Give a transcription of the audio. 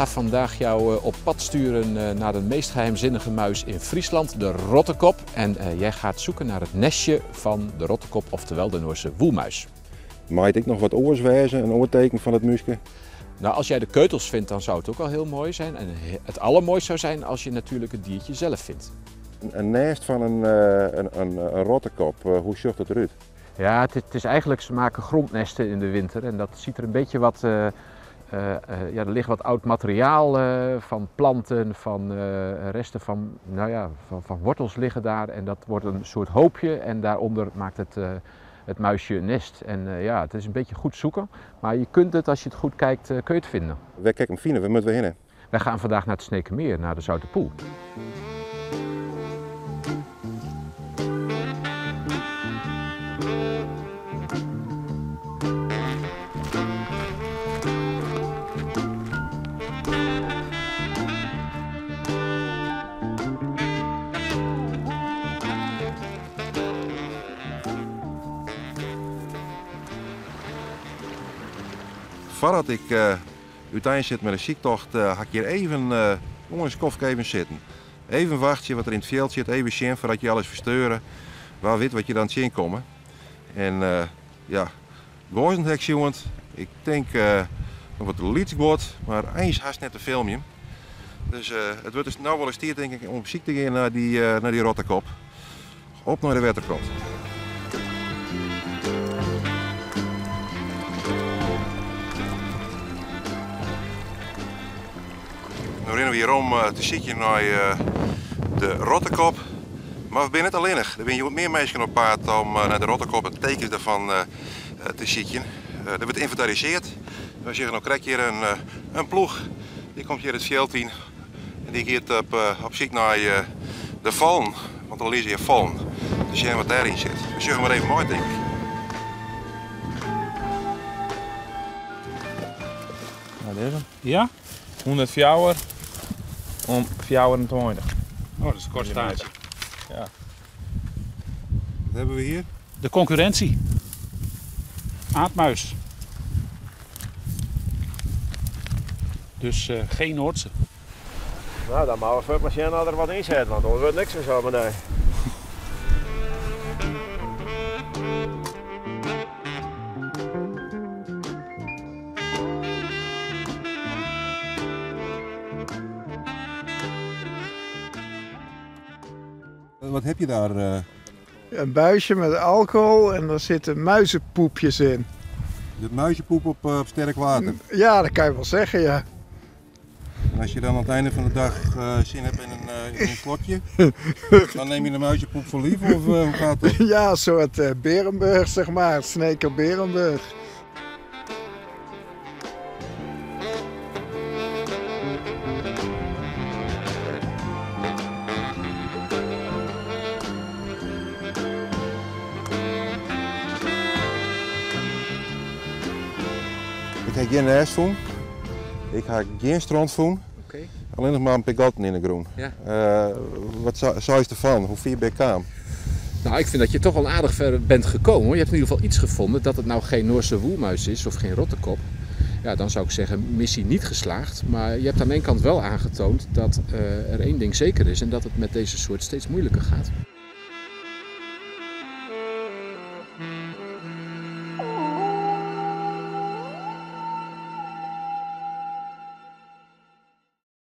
ga vandaag jou op pad sturen naar de meest geheimzinnige muis in Friesland, de rottekop. En jij gaat zoeken naar het nestje van de rottekop, oftewel de Noordse woelmuis. Maait ik nog wat oorswijzen, een oorteken van het muisje? Nou, als jij de keutels vindt, dan zou het ook al heel mooi zijn. En het allermooist zou zijn als je natuurlijk het diertje zelf vindt. Een nest van een rottekop, hoe ziet het eruit? Ja, het is eigenlijk, ze maken grondnesten in de winter en dat ziet er een beetje wat, ja, er ligt wat oud materiaal van planten, van resten van, nou ja, van wortels liggen daar en dat wordt een soort hoopje en daaronder maakt het muisje een nest. En ja, het is een beetje goed zoeken, maar je kunt het, als je het goed kijkt, kun je het vinden. We kijken hem vinden, we moeten heen. Wij gaan vandaag naar het Snekemeer, naar de Zouterpoel. Voordat ik uiteen zit met een ziektocht, ga ik hier even onder een skofke even zitten. Even wachten wat er in het veld zit, even zien voordat je alles versteuren. Waar weet wat je dan zien komen. En ja, goizendhek jongens. Ik denk nog wat liet wordt, maar eens haast net te filmen. Dus het wordt dus nou wel eens tijd, denk ik, om op ziek te gaan naar die rottekop. Op naar de wetterkant. Nu rennen we hier om te zitten naar de rottekop. Maar we zijn niet alleen. Er zijn wat meer mensen op paard om naar de rottekop en tekens daarvan te zitten. Dat wordt inventariseerd. We zeggen, dan krijg je hier een ploeg. Die komt hier het veld in. En die gaat op zoek naar de vallen. Want dan lezen hier vallen. Dus zien wat daarin zit. We zullen maar even mooi, denk ik. Wat is hem? Ja? 100 fjouwer om 24. Oh, dat is een kort staartje. Ja. Wat hebben we hier? De concurrentie. Aardmuis. Dus geen Noordse. Nou, dan mogen we maar zien dat er wat in zit, want anders wordt niks meer zo meteen. Wat heb je daar? Een buisje met alcohol en daar zitten muizenpoepjes in. De muizenpoep op sterk water? Ja, dat kan je wel zeggen, ja. En als je dan aan het einde van de dag zin hebt in een klokje, dan neem je de muizenpoep voor lief, of hoe gaat dat? Ja, een soort Berenburg, zeg maar, Sneker Berenburg. Ik ga geen nest voelen, ik ga geen strand voelen, okay. Alleen nog maar een pegatten in de groen. Ja. Wat zou je ervan? Hoe vind je bij kaam? Nou, ik vind dat je toch al aardig ver bent gekomen hoor. Je hebt in ieder geval iets gevonden, dat het nou geen Noordse woelmuis is of geen rottekop. Ja, dan zou ik zeggen, missie niet geslaagd. Maar je hebt aan één kant wel aangetoond dat er één ding zeker is en dat het met deze soort steeds moeilijker gaat.